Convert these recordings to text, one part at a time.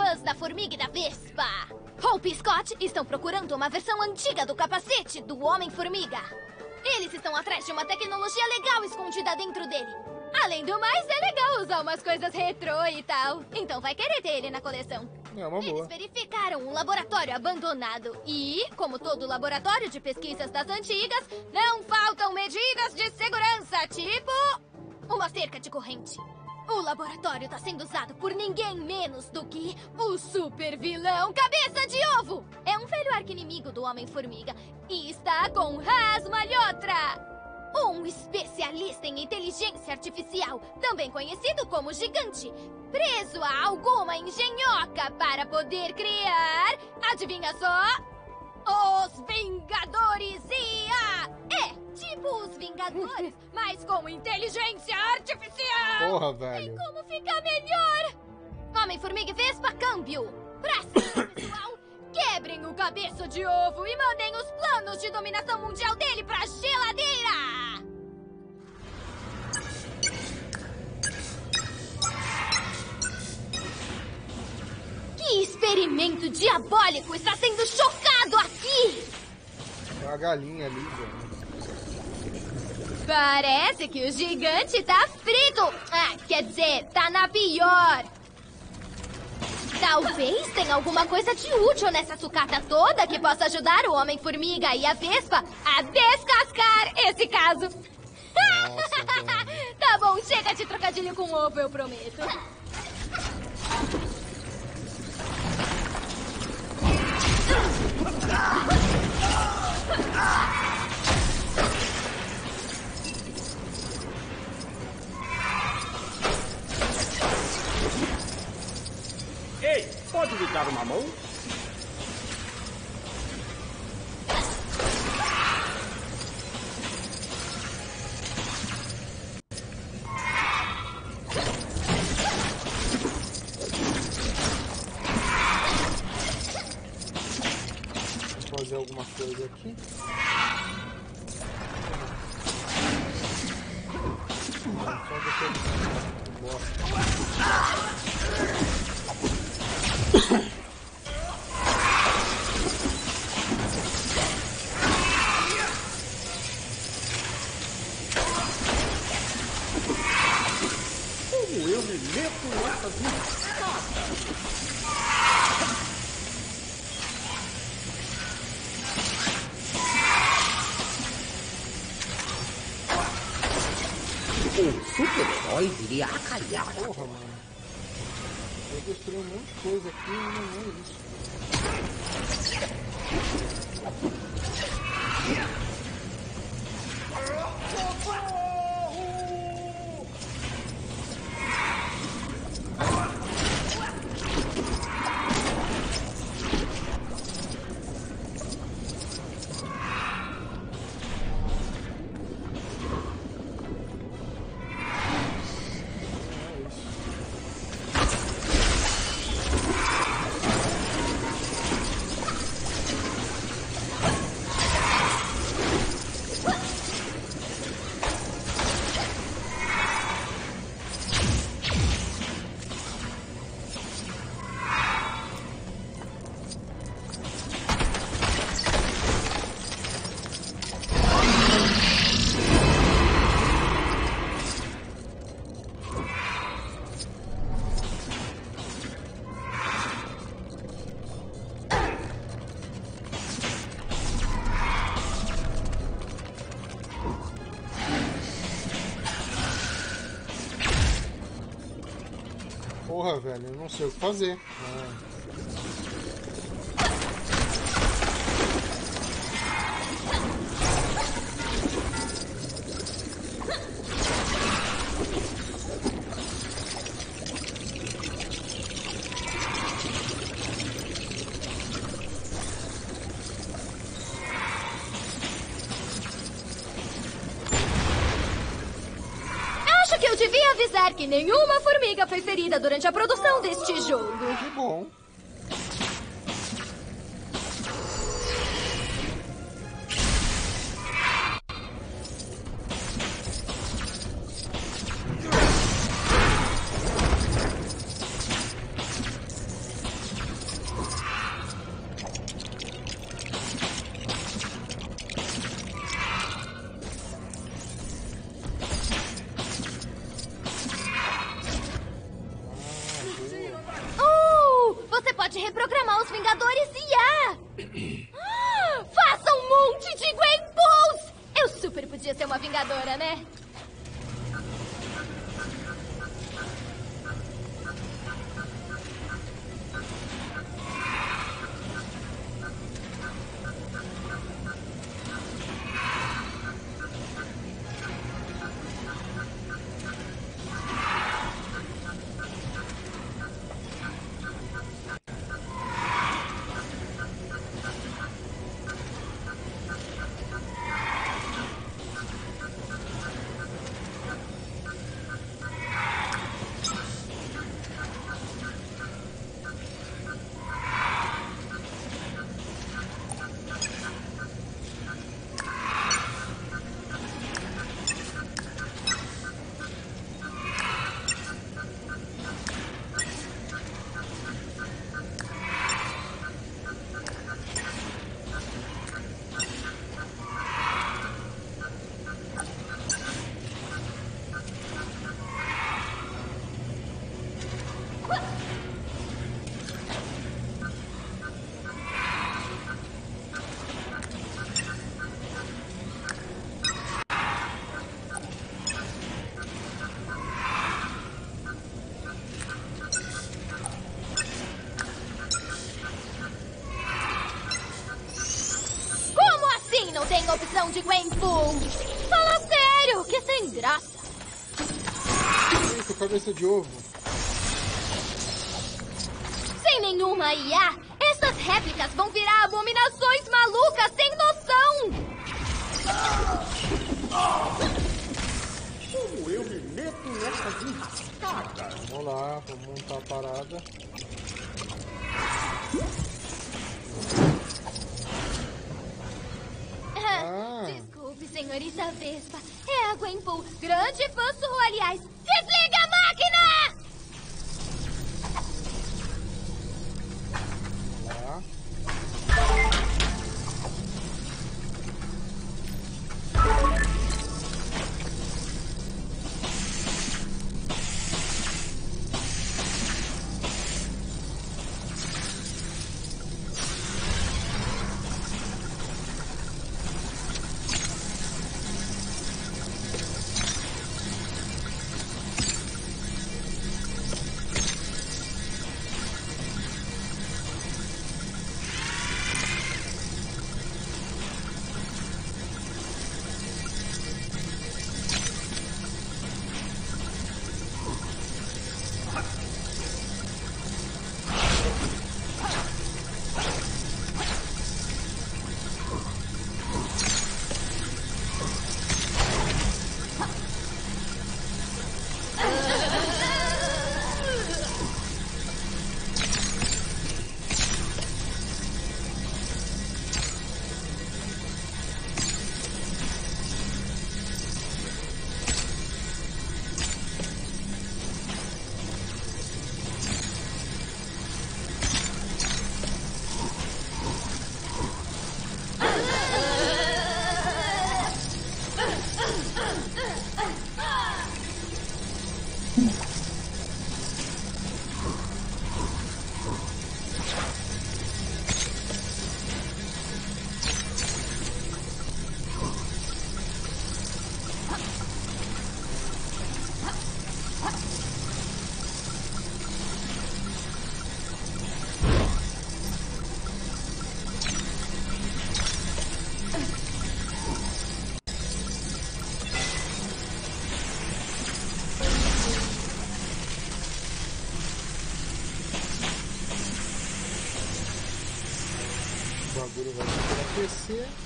fãs da Formiga e da Vespa. Hope e Scott estão procurando uma versão antiga do capacete do Homem-Formiga. Eles estão atrás de uma tecnologia legal escondida dentro dele. Além do mais, é legal usar umas coisas retrô e tal. Então vai querer ter ele na coleção. É uma boa. Eles verificaram um laboratório abandonado e, como todo laboratório de pesquisas das antigas, não faltam medidas de segurança, tipo uma cerca de corrente. O laboratório está sendo usado por ninguém menos do que o super vilão Cabeça de Ovo. É um velho arqui-inimigo do Homem-Formiga e está com Ras Malhotra, um especialista em inteligência artificial, também conhecido como Gigante, preso a alguma engenhoca para poder criar, adivinha só, os Vingadores IA! Tipo os Vingadores, mas com inteligência artificial! Porra, velho! Tem como ficar melhor! Homem-Formiga e Vespa, câmbio! Pra cima, pessoal! Quebrem o Cabeça de Ovo e mandem os planos de dominação mundial dele pra geladeira! Que experimento diabólico está sendo chocado aqui! É uma galinha ali, velho. Parece que o Gigante tá frito. Ah, quer dizer, tá na pior. Talvez tenha alguma coisa de útil nessa sucata toda que possa ajudar o Homem-Formiga e a Vespa a descascar esse caso. Nossa, tá bom, chega de trocadilho com ovo, eu prometo. Ei, pode me dar uma mão? Vou fazer alguma coisa aqui. Viria a calhar. Porra, mano. Eu destruí um monte de coisa aqui e não é isso. Porra, velho, eu não sei o que fazer. Acho que eu devia avisar que nenhuma formiga foi ferida durante a produção deste jogo. Que bom. reprogramar os Vingadores e faça um monte de Gwenpools! Eu super podia ser uma Vingadora, né? Tem opção de Gwenpool. Fala sério, que sem graça. Isso, cabeça de ovo. Sem nenhuma IA, essas réplicas vão virar abominações malucas sem noção. Como eu me meto nessa riscada? Vamos lá, vamos montar a parada. Desculpe, senhorita Vespa. É a Gwenpool, grande fã sua, aliás. Desliga a máquina!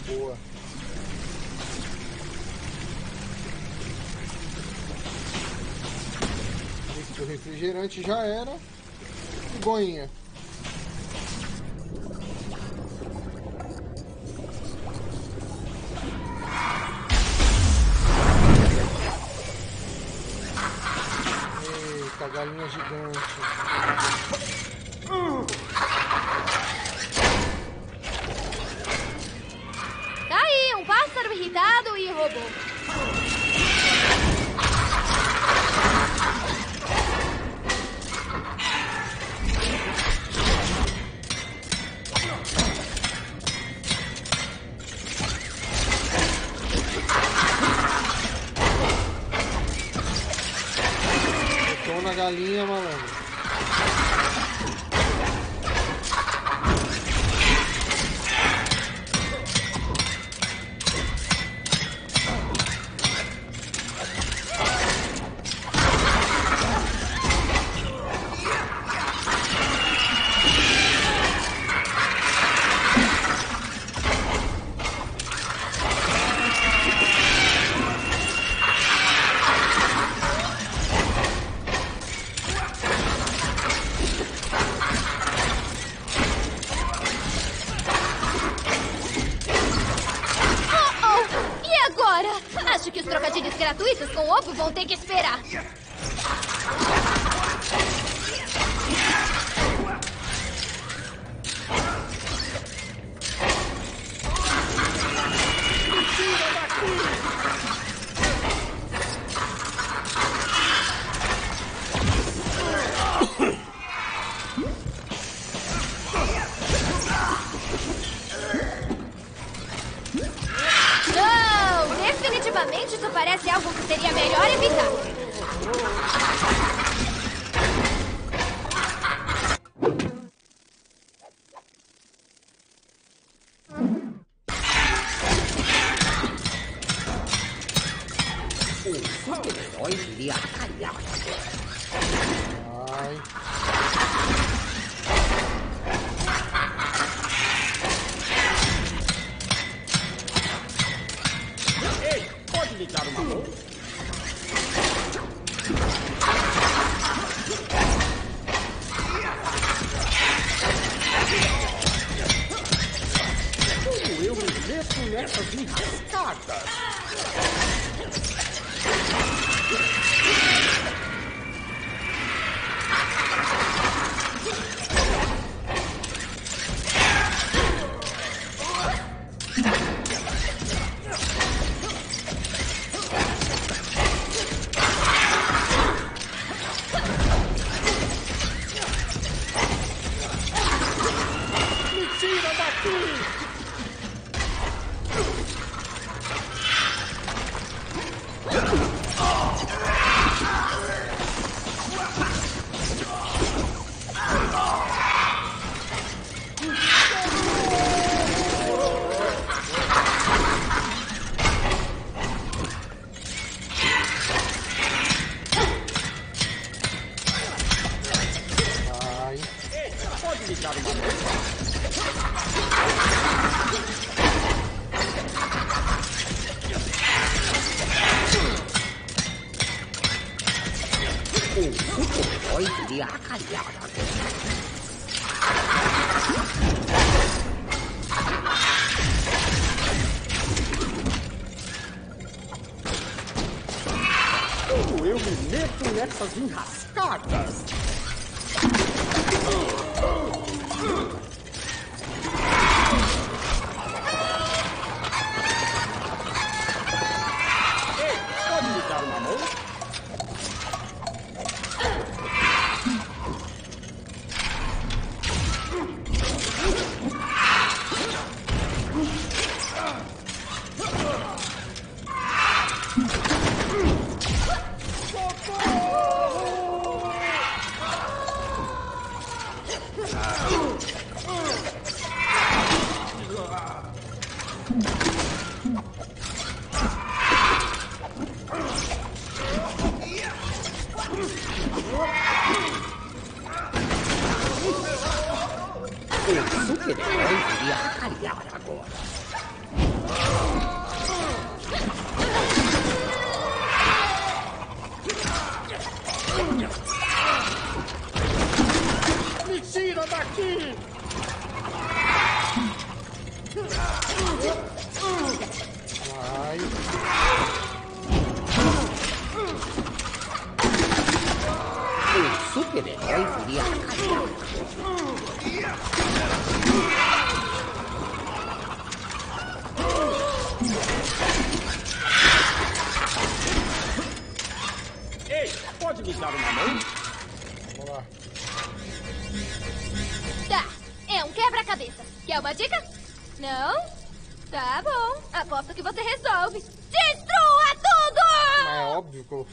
Boa. O refrigerante já era. E goinha. Eita, galinha gigante. Pássaro irritado e robô. galinha, malandro.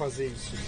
Fazer isso.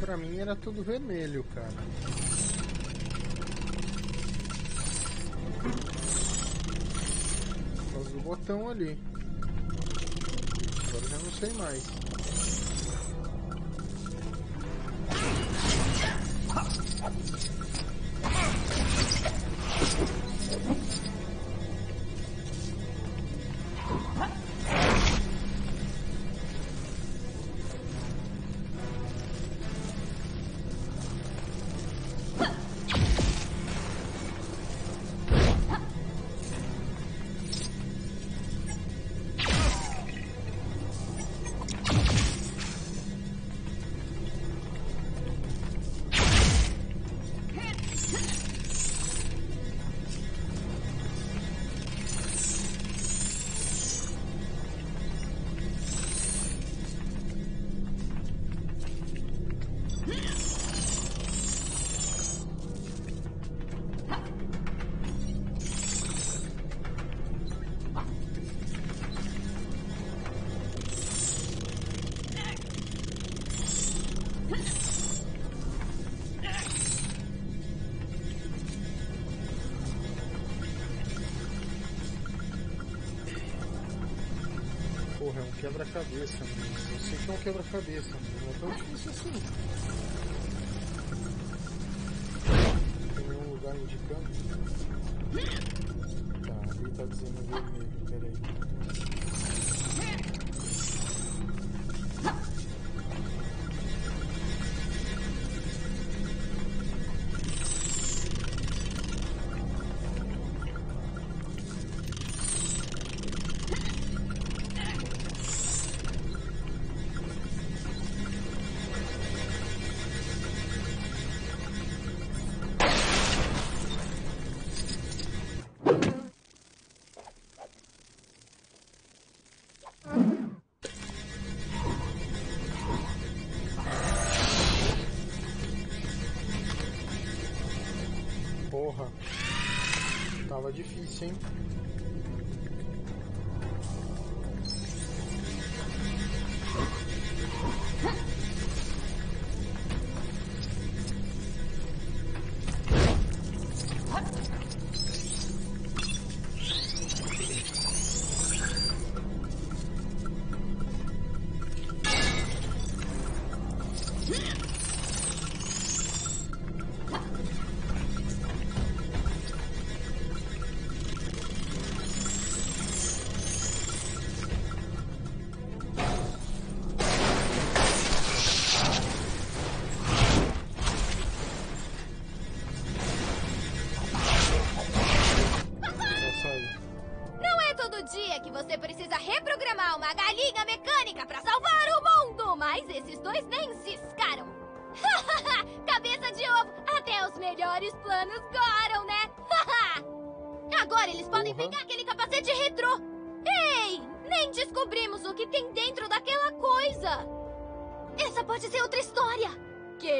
Pra mim era tudo vermelho, cara. Por causa do botão ali. Agora eu já não sei mais. é um quebra-cabeça, mas eu sei que é um quebra-cabeça, mas não é tão difícil assim. Tem um lugar indicando. Tá, ali tá dizendo vermelho, peraí. Tava difícil, hein?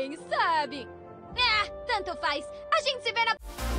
Quem sabe? É, tanto faz. A gente se vê na...